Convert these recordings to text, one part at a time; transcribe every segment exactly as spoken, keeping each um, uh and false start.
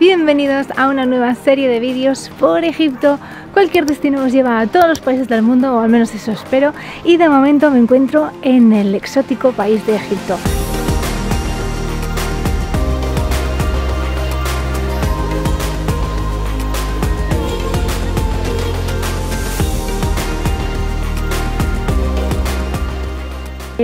Bienvenidos a una nueva serie de vídeos por Egipto. Cualquier destino os lleva a todos los países del mundo, o al menos eso espero, y de momento me encuentro en el exótico país de Egipto.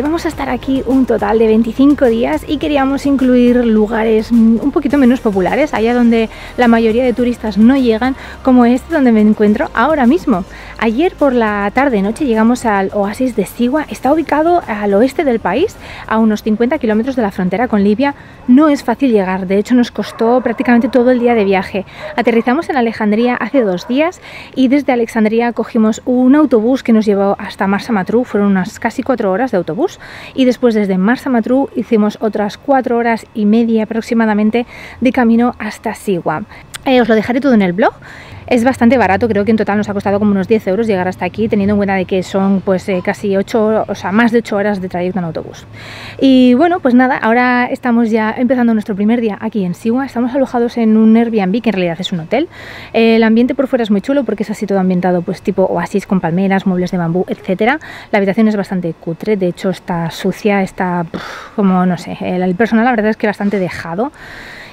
Vamos a estar aquí un total de veinticinco días y queríamos incluir lugares un poquito menos populares, allá donde la mayoría de turistas no llegan, como este donde me encuentro ahora mismo. Ayer por la tarde-noche llegamos al oasis de Siwa. Está ubicado al oeste del país, a unos cincuenta kilómetros de la frontera con Libia. No es fácil llegar, de hecho nos costó prácticamente todo el día de viaje. Aterrizamos en Alejandría hace dos días y desde Alejandría cogimos un autobús que nos llevó hasta Marsa Matruh. Fueron unas casi cuatro horas de autobús. Y después desde Marsa Matruh hicimos otras cuatro horas y media aproximadamente de camino hasta Siwa. Eh, os lo dejaré todo en el blog. Es bastante barato, creo que en total nos ha costado como unos diez euros llegar hasta aquí, teniendo en cuenta de que son pues eh, casi ocho, o sea, más de ocho horas de trayecto en autobús. Y bueno, pues nada, ahora estamos ya empezando nuestro primer día aquí en Siwa. Estamos alojados en un Airbnb, que en realidad es un hotel. El ambiente por fuera es muy chulo porque es así todo ambientado pues tipo oasis, con palmeras, muebles de bambú, etcétera. La habitación es bastante cutre, de hecho está sucia, está como, no sé, el personal la verdad es que bastante dejado.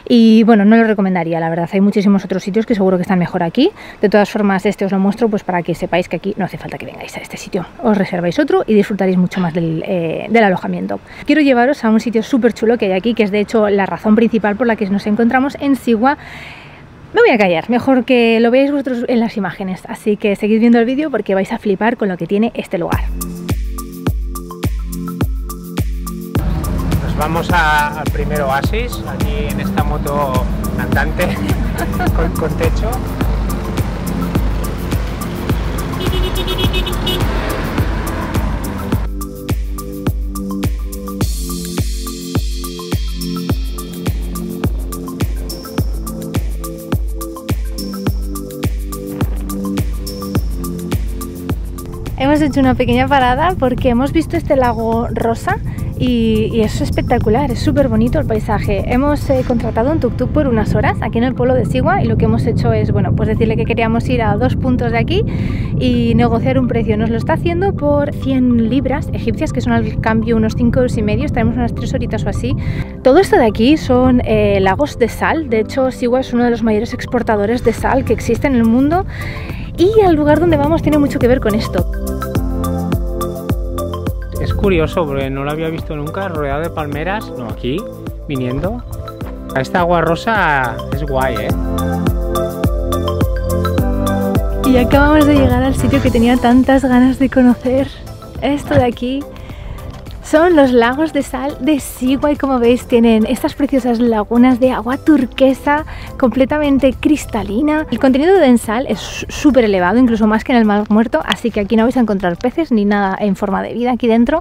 Y bueno, no lo recomendaría, la verdad. Hay muchísimos otros sitios que seguro que están mejor aquí. De todas formas, este os lo muestro pues para que sepáis que aquí no hace falta que vengáis a este sitio. Os reserváis otro y disfrutaréis mucho más del, eh, del alojamiento. Quiero llevaros a un sitio súper chulo que hay aquí, que es de hecho la razón principal por la que nos encontramos en Siwa. Me voy a callar, mejor que lo veáis vosotros en las imágenes. Así que seguid viendo el vídeo porque vais a flipar con lo que tiene este lugar. Vamos a, al primer oasis, aquí en esta moto andante con, con techo. Hemos hecho una pequeña parada porque hemos visto este lago rosa. Y, y es espectacular, es súper bonito el paisaje. Hemos eh, contratado un tuk-tuk por unas horas aquí en el pueblo de Siwa y lo que hemos hecho es, bueno, pues decirle que queríamos ir a dos puntos de aquí y negociar un precio. Nos lo está haciendo por cien libras egipcias, que son al cambio unos cinco euros y medio, estaremos unas tres horitas o así. Todo esto de aquí son eh, lagos de sal. De hecho, Siwa es uno de los mayores exportadores de sal que existe en el mundo y el lugar donde vamos tiene mucho que ver con esto. Es curioso porque no lo había visto nunca, rodeado de palmeras, no, aquí, viniendo. Esta agua rosa es guay, ¿eh? Y acabamos de llegar al sitio que tenía tantas ganas de conocer. Esto de aquí son los lagos de sal de Siwa y como veis tienen estas preciosas lagunas de agua turquesa completamente cristalina. El contenido de sal es súper elevado, incluso más que en el Mar Muerto, así que aquí no vais a encontrar peces ni nada en forma de vida aquí dentro.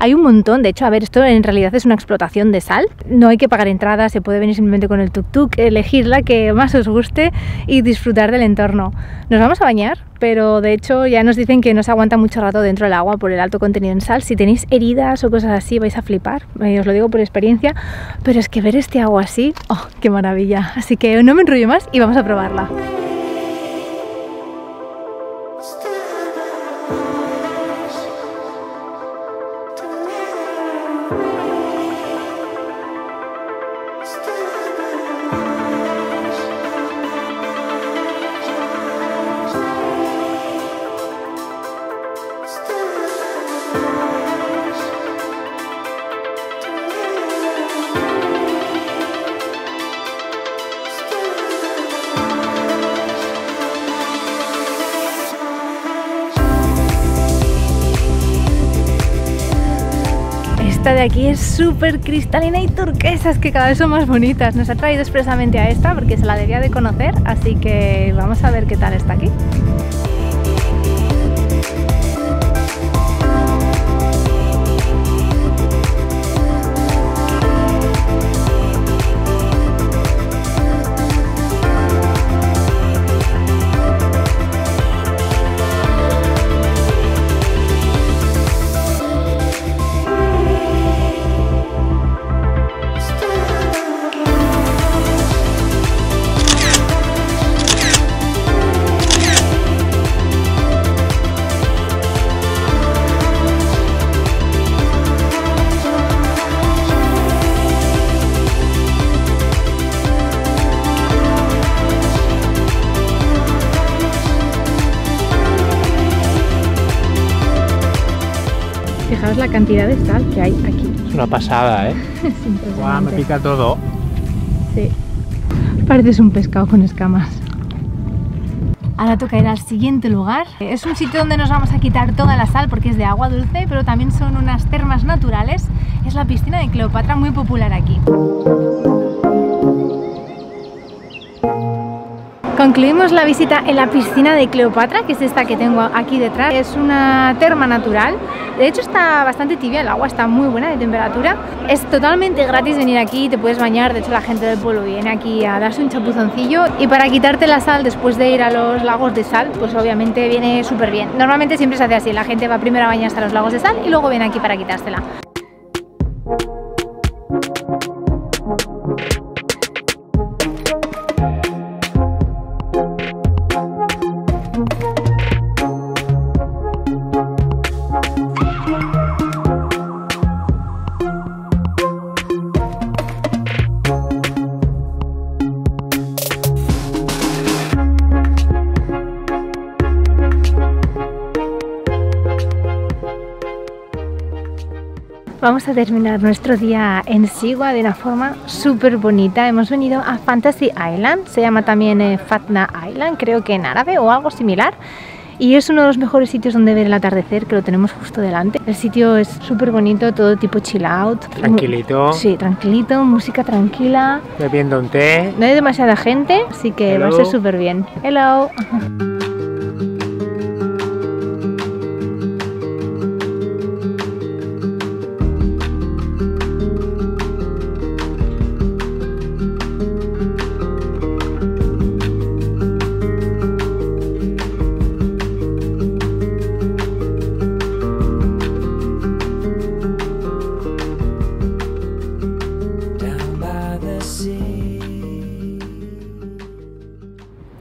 Hay un montón, de hecho, a ver, esto en realidad es una explotación de sal. No hay que pagar entrada, se puede venir simplemente con el tuk-tuk, elegir la que más os guste y disfrutar del entorno. Nos vamos a bañar, pero de hecho ya nos dicen que no se aguanta mucho rato dentro del agua por el alto contenido en sal. Si tenéis heridas o cosas así vais a flipar, eh, os lo digo por experiencia, pero es que ver este agua así, ¡oh, qué maravilla! Así que no me enrollo más y vamos a probarla. De aquí es súper cristalina y turquesas, que cada vez son más bonitas. Nos ha traído expresamente a esta porque se la debía de conocer, así que vamos a ver qué tal está aquí. la cantidad de sal que hay aquí. Es una pasada, ¿eh? Guau, me pica todo. Sí. Pareces un pescado con escamas. Ahora toca ir al siguiente lugar. Es un sitio donde nos vamos a quitar toda la sal porque es de agua dulce, pero también son unas termas naturales. Es la piscina de Cleopatra, muy popular aquí. Concluimos la visita en la piscina de Cleopatra, que es esta que tengo aquí detrás. Es una terma natural. De hecho está bastante tibia, el agua está muy buena de temperatura. Es totalmente gratis venir aquí, te puedes bañar. De hecho la gente del pueblo viene aquí a darse un chapuzoncillo. Y para quitarte la sal después de ir a los lagos de sal, pues obviamente viene súper bien. Normalmente siempre se hace así, la gente va primero a bañarse a los lagos de sal y luego viene aquí para quitársela. Vamos a terminar nuestro día en Siwa de una forma súper bonita. Hemos venido a Fantasy Island, se llama también eh, Fatna Island, creo que en árabe o algo similar. Y es uno de los mejores sitios donde ver el atardecer, que lo tenemos justo delante. El sitio es súper bonito, todo tipo chill out. Tranquilito. Sí, tranquilito, música tranquila. Bebiendo un té. No hay demasiada gente, así que Hello. va a ser súper bien. Hello.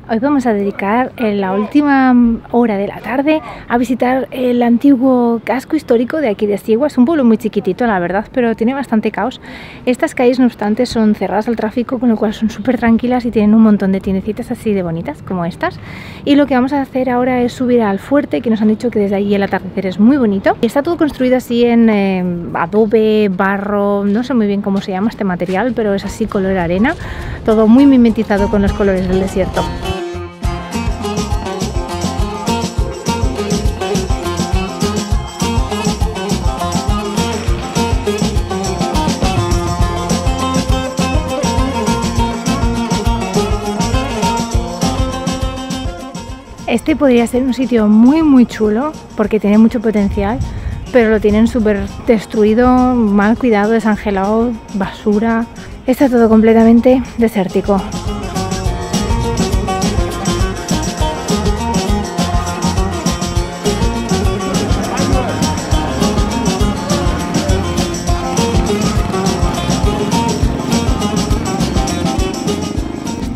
Hoy vamos a dedicar la última hora de la tarde a visitar el antiguo casco histórico de aquí de Siwa. Es un pueblo muy chiquitito, la verdad, pero tiene bastante caos. Estas calles, no obstante, son cerradas al tráfico, con lo cual son súper tranquilas y tienen un montón de tiendecitas así de bonitas, como estas. Y lo que vamos a hacer ahora es subir al fuerte, que nos han dicho que desde allí el atardecer es muy bonito. Está todo construido así en eh, adobe, barro, no sé muy bien cómo se llama este material, pero es así color arena, todo muy mimetizado con los colores del desierto. Este podría ser un sitio muy muy chulo porque tiene mucho potencial, pero lo tienen súper destruido, mal cuidado, desangelado, basura. Está todo completamente desértico.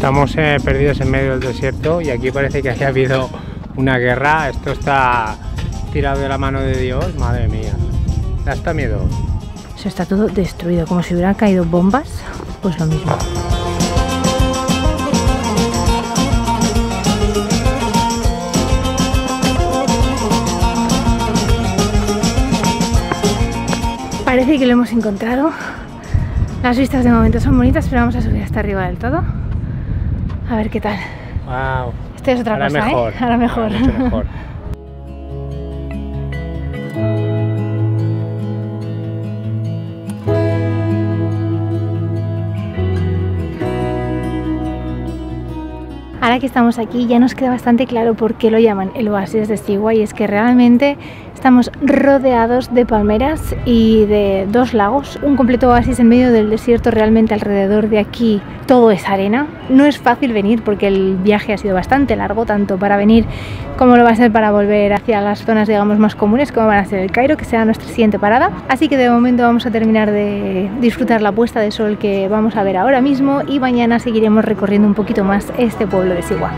Estamos eh, perdidos en medio del desierto y aquí parece que haya habido una guerra. Esto está tirado de la mano de Dios, madre mía. Da hasta miedo. Eso está todo destruido, como si hubieran caído bombas, pues lo mismo. Parece que lo hemos encontrado. Las vistas de momento son bonitas, pero vamos a subir hasta arriba del todo. A ver qué tal. Wow. Esto es otra Ahora cosa, mejor. ¿eh? Ahora mejor. Ahora mucho mejor. Ahora que estamos aquí ya nos queda bastante claro por qué lo llaman el oasis de Siwa, y es que realmente estamos rodeados de palmeras y de dos lagos, un completo oasis en medio del desierto. Realmente alrededor de aquí todo es arena. No es fácil venir porque el viaje ha sido bastante largo, tanto para venir como lo va a ser para volver hacia las zonas, digamos, más comunes, como van a ser el Cairo, que será nuestra siguiente parada. Así que de momento vamos a terminar de disfrutar la puesta de sol que vamos a ver ahora mismo, y mañana seguiremos recorriendo un poquito más este pueblo de Siwa.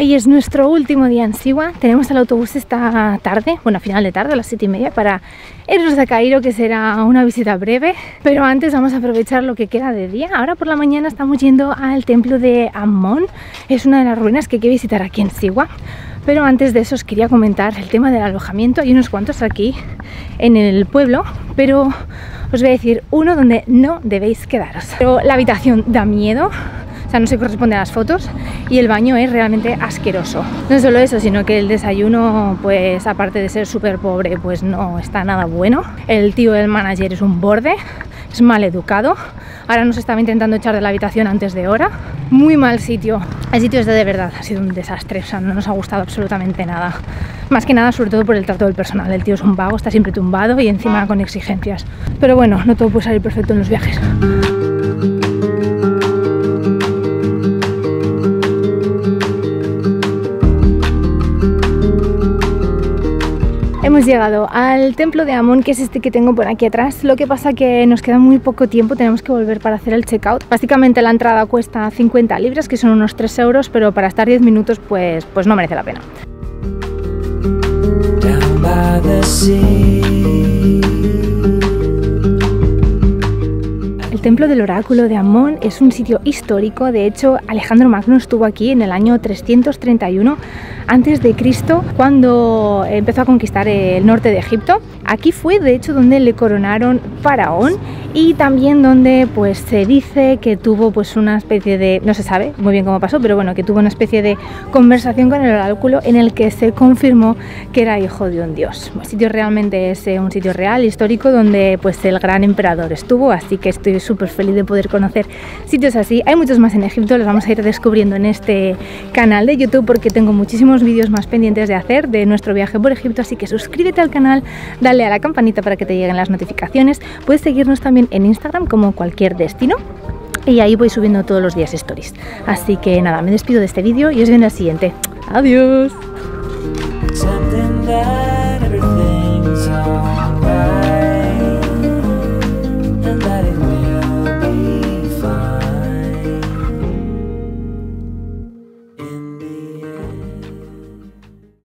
Hoy es nuestro último día en Siwa. Tenemos el autobús esta tarde, bueno, a final de tarde, a las siete y media, para irnos a Cairo, que será una visita breve. Pero antes vamos a aprovechar lo que queda de día. Ahora por la mañana estamos yendo al templo de Amón. Es una de las ruinas que hay que visitar aquí en Siwa. Pero antes de eso os quería comentar el tema del alojamiento. Hay unos cuantos aquí en el pueblo, pero os voy a decir uno donde no debéis quedaros. Pero la habitación da miedo. O sea, no se corresponde a las fotos y el baño es realmente asqueroso. No solo eso, sino que el desayuno, pues aparte de ser súper pobre, pues no está nada bueno. El tío del manager es un borde, es mal educado. Ahora nos estaba intentando echar de la habitación antes de hora. Muy mal sitio. El sitio es de, de verdad, ha sido un desastre. O sea, no nos ha gustado absolutamente nada. Más que nada, sobre todo por el trato del personal. El tío es un vago, está siempre tumbado y encima con exigencias. Pero bueno, no todo puede salir perfecto en los viajes. Hemos llegado al templo de Amón, que es este que tengo por aquí atrás. Lo que pasa que nos queda muy poco tiempo, tenemos que volver para hacer el checkout. Básicamente la entrada cuesta cincuenta libras, que son unos tres euros, pero para estar diez minutos pues, pues no merece la pena. El templo del oráculo de Amón es un sitio histórico. De hecho, Alejandro Magno estuvo aquí en el año trescientos treinta y uno antes de Cristo, cuando empezó a conquistar el norte de Egipto. Aquí fue, de hecho, donde le coronaron faraón y también donde, pues, se dice que tuvo, pues, una especie de, no se sabe muy bien cómo pasó, pero bueno, que tuvo una especie de conversación con el oráculo en el que se confirmó que era hijo de un dios. El sitio realmente es un sitio real, histórico, donde, pues, el gran emperador estuvo, así que estoy súper feliz de poder conocer sitios así. Hay muchos más en Egipto, los vamos a ir descubriendo en este canal de YouTube porque tengo muchísimos vídeos más pendientes de hacer de nuestro viaje por Egipto, así que suscríbete al canal, dale a la campanita para que te lleguen las notificaciones. Puedes seguirnos también en Instagram como Cualquier Destino y ahí voy subiendo todos los días stories. Así que nada, me despido de este vídeo y os veo en el siguiente. Adiós.